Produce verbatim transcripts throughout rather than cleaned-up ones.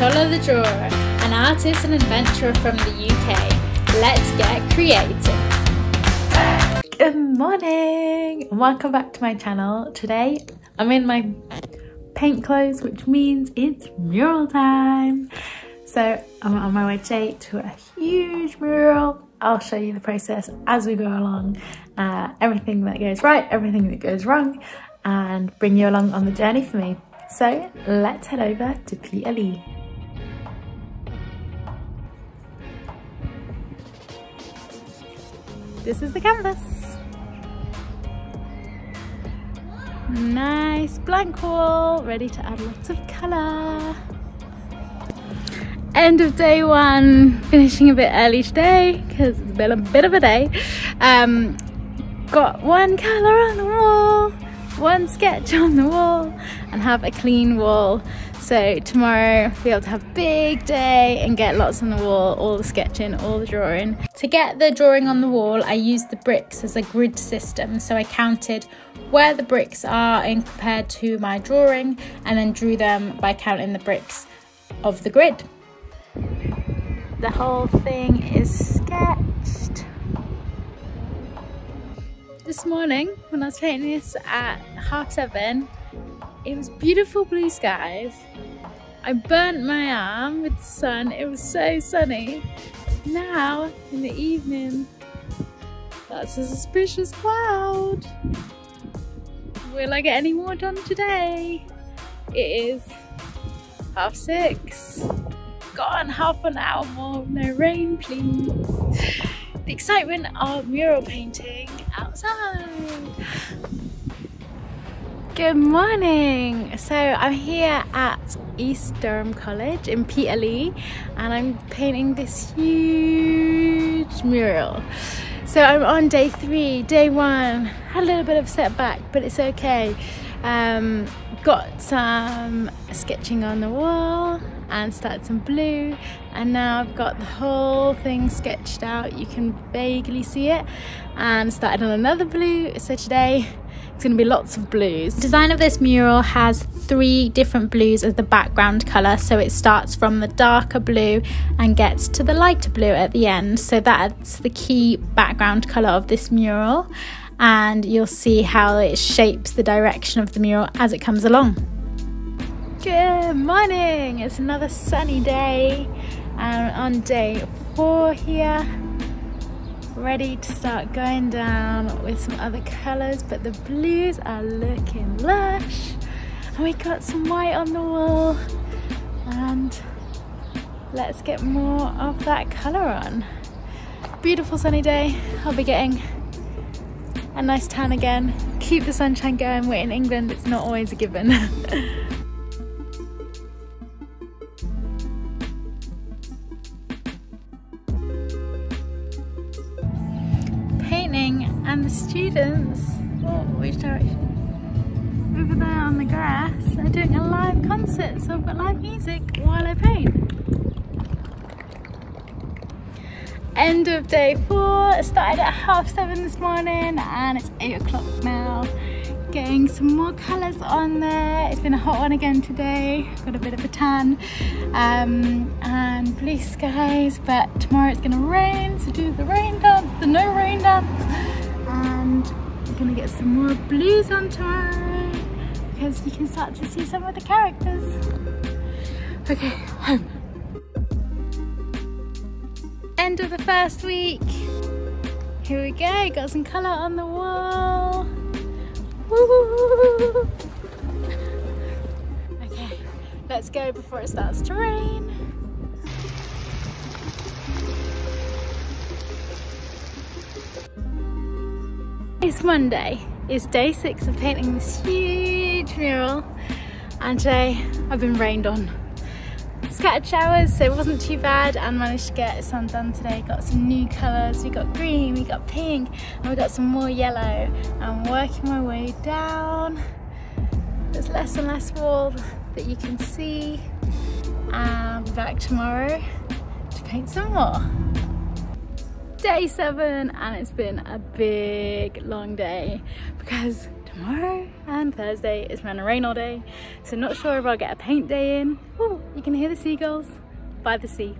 Nocciola The Drawer, an artist and adventurer from the U K. Let's get creative! Good morning! Welcome back to my channel. Today I'm in my paint clothes, which means it's mural time. So I'm on my way today to a huge mural. I'll show you the process as we go along, uh, everything that goes right, everything that goes wrong, and bring you along on the journey for me. So let's head over to Peterlee. This is the canvas. Nice blank wall, ready to add lots of colour. End of day one, finishing a bit early today because it's been a bit of a day. Um, got one colour on the wall, one sketch on the wall, and have a clean wall, so tomorrow I'll be able to have a big day and get lots on the wall, all the sketching, all the drawing. To get the drawing on the wall, I used the bricks as a grid system, so I counted where the bricks are and compared to my drawing, and then drew them by counting the bricks of the grid. The whole thing is sketched. This morning, when I was painting this at half seven, it was beautiful blue skies. I burnt my arm with the sun, it was so sunny. Now, in the evening, that's a suspicious cloud. Will I get any more done today? It is half six. Gone half an hour more, no rain please. The excitement of mural painting outside. Good morning! So I'm here at East Durham College in Peterlee, and I'm painting this huge mural. So I'm on day three, day one, had a little bit of setback, but it's okay. Um, got some sketching on the wall and started some blue, and now I've got the whole thing sketched out. You can vaguely see it, and started on another blue, so today it's going to be lots of blues. The design of this mural has three different blues as the background colour, so it starts from the darker blue and gets to the lighter blue at the end, so that's the key background colour of this mural. And you'll see how it shapes the direction of the mural as it comes along. Good morning! It's another sunny day, and on day four here, ready to start going down with some other colours, but the blues are looking lush, and we got some white on the wall, and let's get more of that colour on. Beautiful sunny day. I'll be getting a nice tan again. Keep the sunshine going. We're in England, it's not always a given. Painting and the students, oh, which direction? Over there on the grass, are doing a live concert, so I've got live music while I paint. End of day four, started at half seven this morning, and it's eight o'clock now. Getting some more colours on there. It's been a hot one again today. Got a bit of a tan, um, and blue skies, but tomorrow it's gonna rain, so do the rain dance, the no rain dance. And we're gonna get some more blues on tomorrow because you can start to see some of the characters. Okay, home. End of the first week. Here we go, got some colour on the wall. Woo! Okay, let's go before it starts to rain. It's Monday, it's day six of painting this huge mural, and today I've been rained on. Scattered showers, so it wasn't too bad, and managed to get some done today. Got some new colours, we got green, we got pink, and we got some more yellow. I'm working my way down. There's less and less wall that you can see. I'll be back tomorrow to paint some more. Day seven, and it's been a big long day because tomorrow, and Thursday is going to rain all day, so not sure if I'll get a paint day in. Oh, you can hear the seagulls by the sea.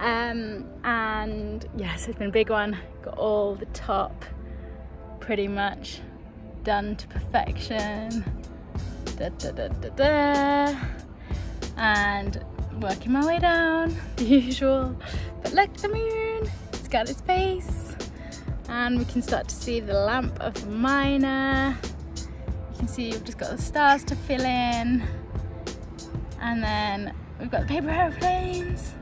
Um, and yes, it's been a big one. Got all the top pretty much done to perfection. Da, da, da, da, da. And working my way down, the usual. But look, the moon, it's got its base, and we can start to see the lamp of the minor. You can see we've just got the stars to fill in, and then we've got the paper airplanes,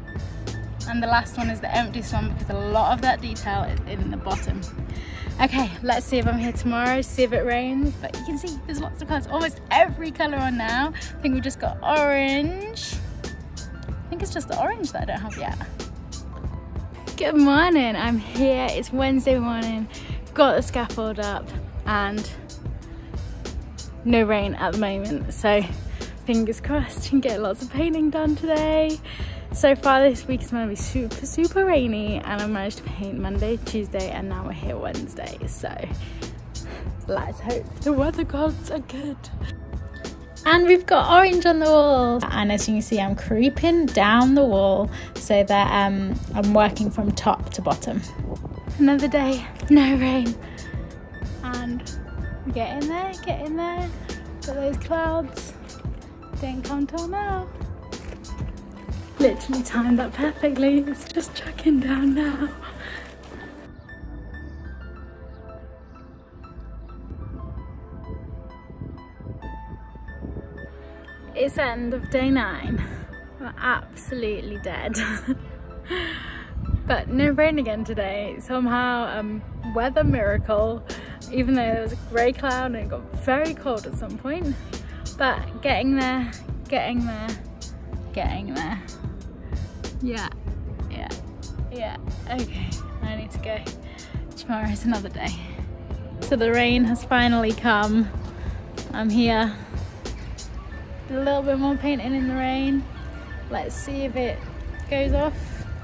and the last one is the emptiest one because a lot of that detail is in the bottom. Okay, let's see if I'm here tomorrow, see if it rains, but you can see there's lots of colours, almost every colour on now. I think we've just got orange. I think it's just the orange that I don't have yet. Good morning, I'm here, it's Wednesday morning, got the scaffold up, and no rain at the moment, so fingers crossed you can get lots of painting done today. So far this week is going to be super, super rainy, and I managed to paint Monday, Tuesday, and now we're here Wednesday. So let's hope the weather gods are good. And we've got orange on the wall. And as you can see, I'm creeping down the wall so that um, I'm working from top to bottom. Another day, no rain. And get in there, get in there. Got those clouds. Don't come till now. Literally timed that perfectly. It's just chucking down now. It's the end of day nine. We're absolutely dead. But no rain again today. Somehow, um, weather miracle. Even though there was a grey cloud and it got very cold at some point. But getting there, getting there, getting there. Yeah, yeah, yeah. Okay, I need to go. Tomorrow is another day. So the rain has finally come. I'm here. A little bit more painting in the rain. Let's see if it goes off,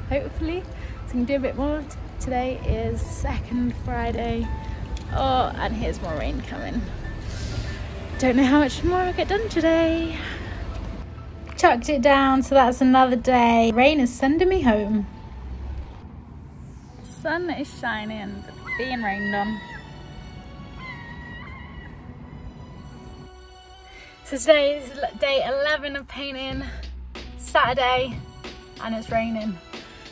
hopefully. So I can do a bit more. Today is second Friday. Oh, and here's more rain coming. Don't know how much more I'll get done today. Chucked it down, so that's another day. Rain is sending me home. The sun is shining, but being rained on. So today is day eleven of painting, Saturday, and it's raining.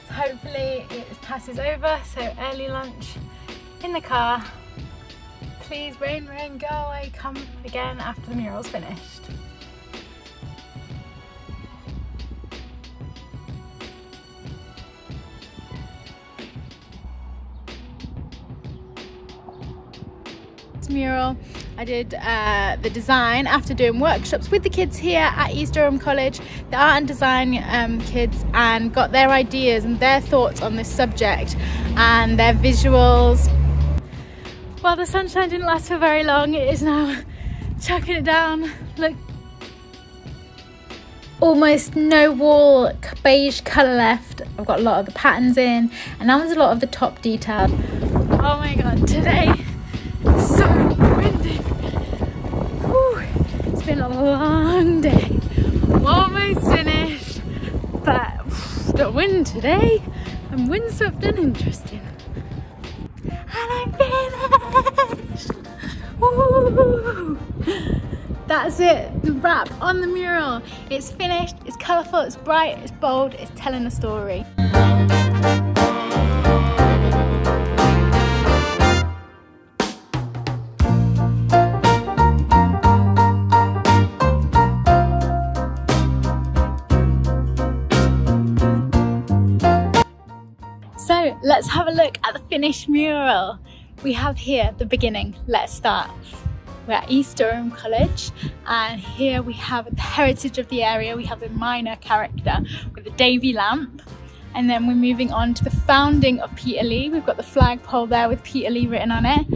So hopefully it passes over, so early lunch in the car. Please rain, rain, go away, come again after the mural's finished. Mural. I did uh, the design after doing workshops with the kids here at East Durham College, the art and design um, kids, and got their ideas and their thoughts on this subject and their visuals. Well, the sunshine didn't last for very long. It is now chucking it down. Look, almost no wall beige colour left. I've got a lot of the patterns in, and now there's a lot of the top detail. Oh my god, today it's so windy. Whew. It's been a long day, almost finished, but the wind today, I'm windswept and interesting. And I'm finished! Woo. That's it, the wrap on the mural. It's finished, it's colourful, it's bright, it's bold, it's telling a story. So let's have a look at the finished mural. We have here the beginning. Let's start. We're at East Durham College, and here we have the heritage of the area. We have the minor character with the Davy lamp, and then we're moving on to the founding of Peterlee. We've got the flagpole there with Peterlee written on it,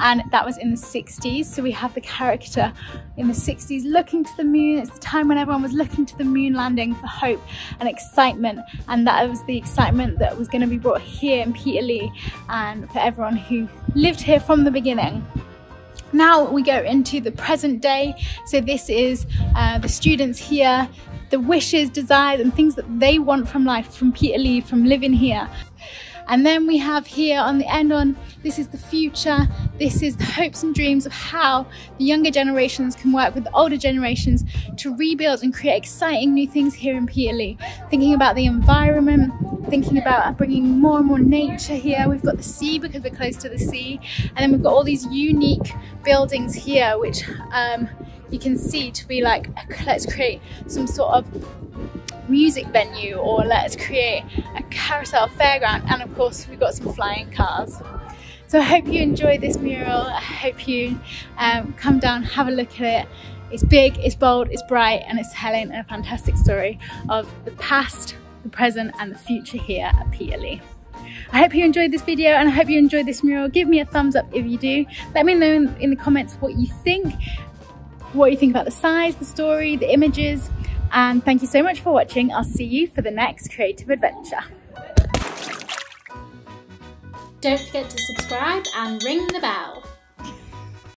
and that was in the sixties. So we have the character in the sixties looking to the moon. It's the time when everyone was looking to the moon landing for hope and excitement, and that was the excitement that was going to be brought here in Peterlee and for everyone who lived here from the beginning. Now we go into the present day. So this is uh, the students here, the wishes, desires and things that they want from life, from Peterlee, from living here. And then we have here on the end on, this is the future, this is the hopes and dreams of how the younger generations can work with the older generations to rebuild and create exciting new things here in Peterlee. Thinking about the environment, thinking about bringing more and more nature here. We've got the sea because we're close to the sea. And then we've got all these unique buildings here, which um, you can see to be like, let's create some sort of music venue, or let's create a carousel fairground, and of course we've got some flying cars. So I hope you enjoyed this mural. I hope you um, come down, have a look at it. It's big, it's bold, it's bright, and it's telling a fantastic story of the past, the present and the future here at Peterlee. I hope you enjoyed this video and I hope you enjoyed this mural. Give me a thumbs up if you do. Let me know in, in the comments what you think, what you think about the size, the story, the images. And thank you so much for watching. I'll see you for the next creative adventure. Don't forget to subscribe and ring the bell.